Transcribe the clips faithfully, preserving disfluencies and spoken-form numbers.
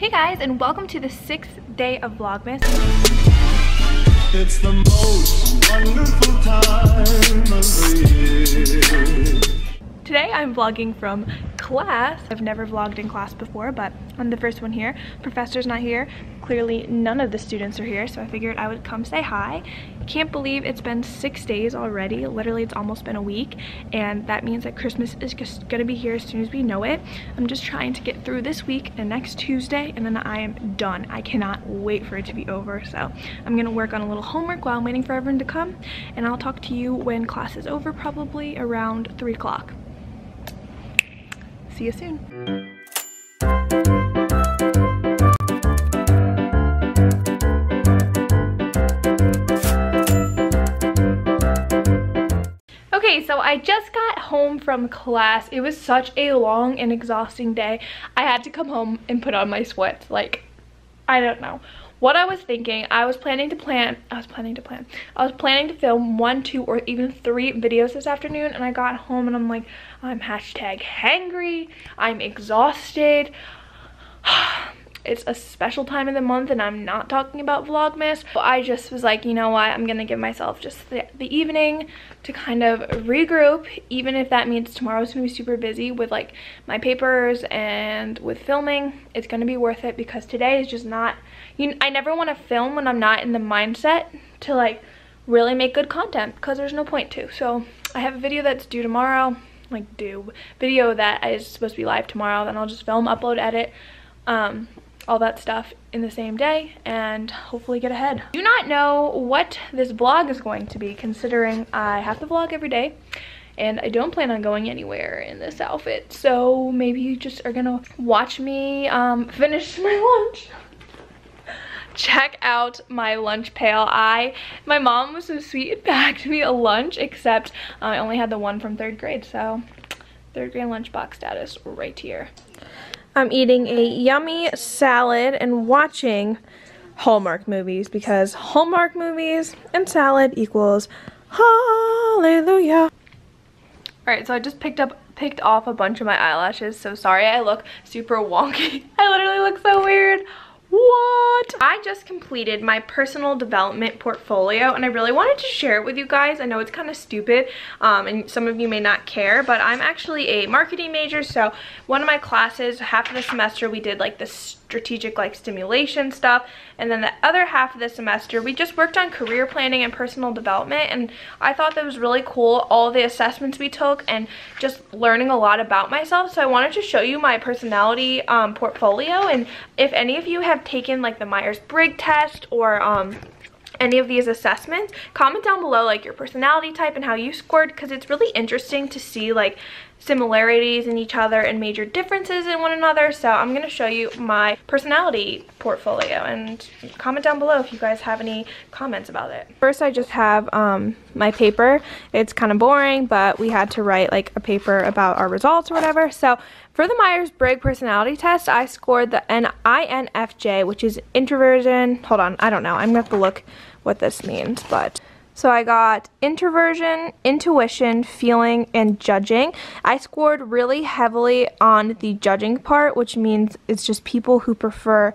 Hey guys, and welcome to the sixth day of Vlogmas. It's the most wonderful time of the year. Today I'm vlogging from class. I've never vlogged in class before, but I'm the first one here. Professor's not here. Clearly none of the students are here, so I figured I would come say hi. Can't believe it's been six days already. Literally, it's almost been a week, and that means that Christmas is just gonna be here as soon as we know it. I'm just trying to get through this week and next Tuesday, and then I am done. I cannot wait for it to be over, so I'm gonna work on a little homework while I'm waiting for everyone to come, and I'll talk to you when class is over, probably around three o'clock. See you soon. Okay, so I just got home from class. It was such a long and exhausting day. I had to come home and put on my sweats. Like, I don't know what I was thinking. I was planning to plan, I was planning to plan. I was planning to film one, two, or even three videos this afternoon, and I got home and I'm like, I'm hashtag hangry. I'm exhausted. It's a special time of the month and I'm not talking about Vlogmas, but I just was like, you know what, I'm gonna give myself just the, the evening to kind of regroup, even if that means tomorrow's gonna be super busy with like my papers and with filming. It's gonna be worth it because today is just not, you, I never want to film when I'm not in the mindset to like really make good content, because there's no point to. So I have a video that's due tomorrow, like due video that is supposed to be live tomorrow, then I'll just film, upload, edit, um all that stuff in the same day, and hopefully get ahead. Do not know what this vlog is going to be, considering I have to vlog every day and I don't plan on going anywhere in this outfit, so maybe you just are gonna watch me um finish my lunch. Check out my lunch pail. I my mom was so sweet and packed me a lunch, except uh, I only had the one from third grade, so third grade lunchbox status right here. I'm eating a yummy salad and watching Hallmark movies, because Hallmark movies and salad equals hallelujah. Alright, so I just picked up picked off a bunch of my eyelashes, so sorry I look super wonky. I literally look so weird. What? I just completed my personal development portfolio and I really wanted to share it with you guys. I know it's kind of stupid, um, and some of you may not care, but I'm actually a marketing major, so one of my classes, half of the semester we did like this strategic like stimulation stuff, and then the other half of the semester we just worked on career planning and personal development, and I thought that was really cool, all the assessments we took and just learning a lot about myself. So I wanted to show you my personality um, portfolio, and if any of you have taken like the Myers-Briggs test or um any of these assessments, comment down below like your personality type and how you scored, because it's really interesting to see like similarities in each other and major differences in one another. So I'm going to show you my personality portfolio, and comment down below if you guys have any comments about it. First, I just have um my paper. It's kind of boring, but we had to write like a paper about our results or whatever. So for the Myers-Briggs personality test, I scored the I N F J, which is introversion. Hold on, I don't know. I'm gonna have to look what this means, but so I got introversion, intuition, feeling, and judging. I scored really heavily on the judging part, which means it's just people who prefer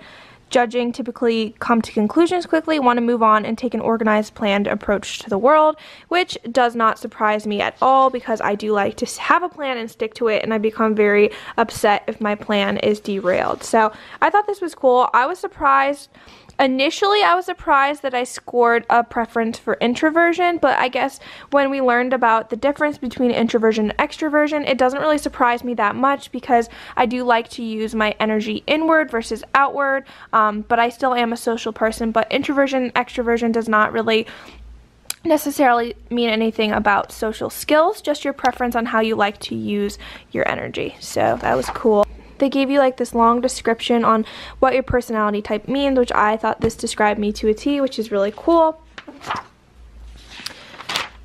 judging typically come to conclusions quickly, want to move on, and take an organized, planned approach to the world, which does not surprise me at all, because I do like to have a plan and stick to it, and I become very upset if my plan is derailed. So I thought this was cool. I was surprised. Initially, I was surprised that I scored a preference for introversion, but I guess when we learned about the difference between introversion and extroversion, it doesn't really surprise me that much, because I do like to use my energy inward versus outward, um, but I still am a social person. But introversion and extroversion does not really necessarily mean anything about social skills, just your preference on how you like to use your energy. So that was cool. They gave you like this long description on what your personality type means, which I thought this described me to a T, which is really cool.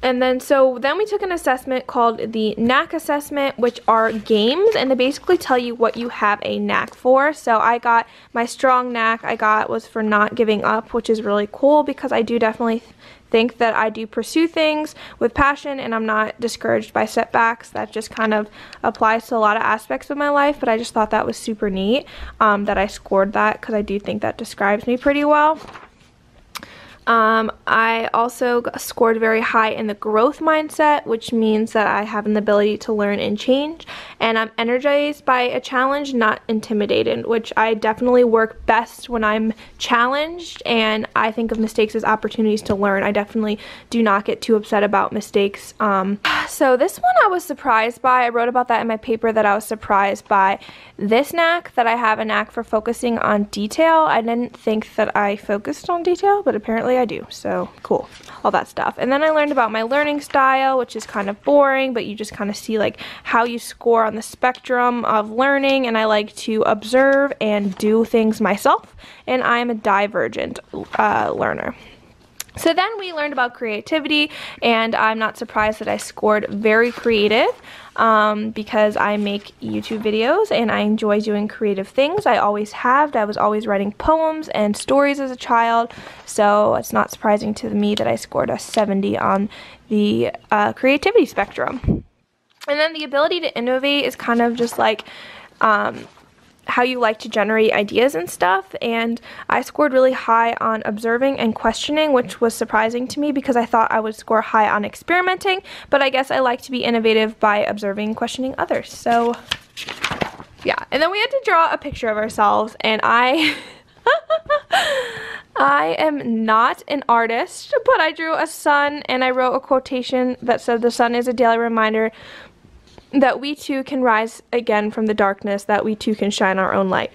And then so then we took an assessment called the knack assessment, which are games, and they basically tell you what you have a knack for. So I got my strong knack I got was for not giving up, which is really cool because I do definitely think that I do pursue things with passion and I'm not discouraged by setbacks. That just kind of applies to a lot of aspects of my life, but I just thought that was super neat um, that I scored that because I do think that describes me pretty well. Um, I also scored very high in the growth mindset, which means that I have an ability to learn and change, and I'm energized by a challenge, not intimidated, which I definitely work best when I'm challenged, and I think of mistakes as opportunities to learn. I definitely do not get too upset about mistakes. Um, so this one I was surprised by. I wrote about that in my paper that I was surprised by this knack, that I have a knack for focusing on detail. I didn't think that I focused on detail, but apparently I I do, so cool, all that stuff. And then I learned about my learning style, which is kind of boring, but you just kind of see like how you score on the spectrum of learning, and I like to observe and do things myself, and I am a divergent uh, learner. So then we learned about creativity, and I'm not surprised that I scored very creative um, because I make YouTube videos and I enjoy doing creative things. I always have. I was always writing poems and stories as a child, so it's not surprising to me that I scored a seventy on the uh, creativity spectrum. And then the ability to innovate is kind of just like um, how you like to generate ideas and stuff, and I scored really high on observing and questioning, which was surprising to me because I thought I would score high on experimenting, but I guess I like to be innovative by observing and questioning others. So yeah, and then we had to draw a picture of ourselves, and I I am not an artist, but I drew a sun, and I wrote a quotation that said, "The sun is a daily reminder that we too can rise again from the darkness, that we too can shine our own light."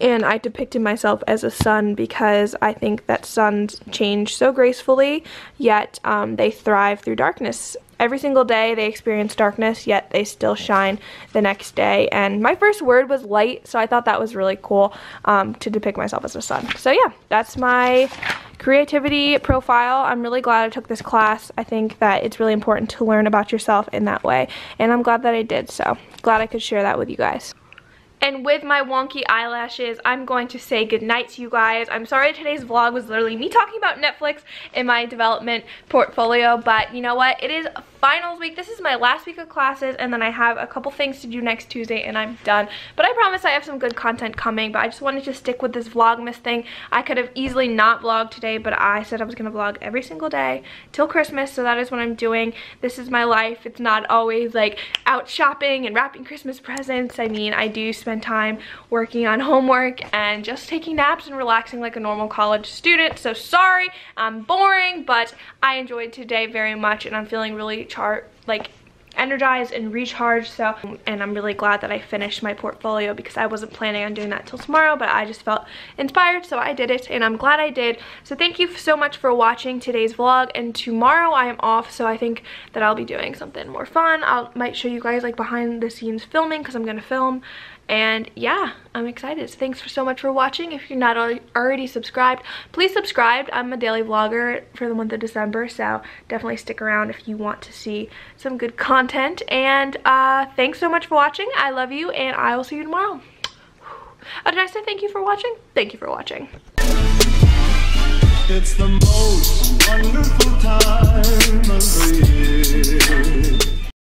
And I depicted myself as a sun because I think that suns change so gracefully, yet um, they thrive through darkness. Every single day they experience darkness, yet they still shine the next day. And my first word was light, so I thought that was really cool um, to depict myself as a sun. So yeah, that's my creativity profile. I'm really glad I took this class. I think that it's really important to learn about yourself in that way, and I'm glad that I did, so glad I could share that with you guys. And with my wonky eyelashes, I'm going to say goodnight to you guys. I'm sorry today's vlog was literally me talking about Netflix in my development portfolio, but you know what? It is finals week. This is my last week of classes, and then I have a couple things to do next Tuesday, and I'm done. But I promise I have some good content coming, but I just wanted to stick with this Vlogmas thing. I could have easily not vlogged today, but I said I was going to vlog every single day till Christmas, so that is what I'm doing. This is my life. It's not always like out shopping and wrapping Christmas presents. I mean, I do spend spend time working on homework and just taking naps and relaxing like a normal college student. So sorry, I'm boring, but I enjoyed today very much, and I'm feeling really char like energized and recharged. So, and I'm really glad that I finished my portfolio because I wasn't planning on doing that till tomorrow, but I just felt inspired, so I did it, and I'm glad I did. So thank you so much for watching today's vlog, and tomorrow I am off, so I think that I'll be doing something more fun. I might show you guys like behind the scenes filming because I'm gonna film. And yeah, I'm excited. So thanks for so much for watching. If you're not al already subscribed, please subscribe. I'm a daily vlogger for the month of December, so definitely stick around if you want to see some good content. And uh, thanks so much for watching. I love you, and I will see you tomorrow. Oh, did I say thank you for watching? Thank you for watching. It's the most wonderful time of the year.